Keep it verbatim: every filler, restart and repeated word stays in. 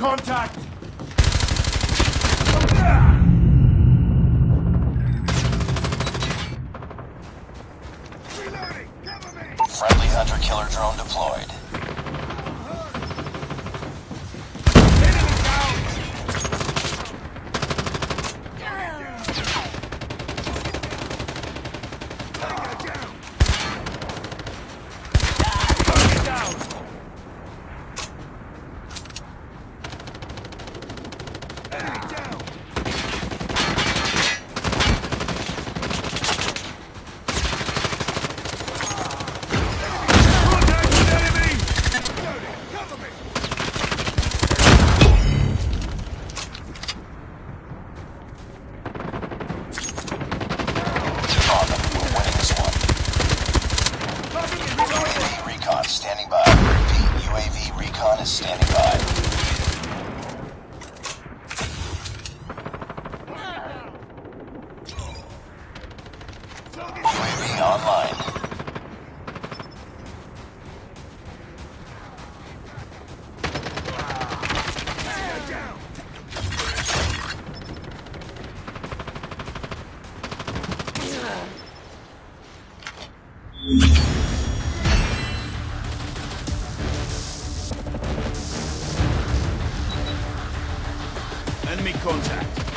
contact! Reloading! Cover me! Friendly hunter-killer drone deployed. U A V online. Enemy contact.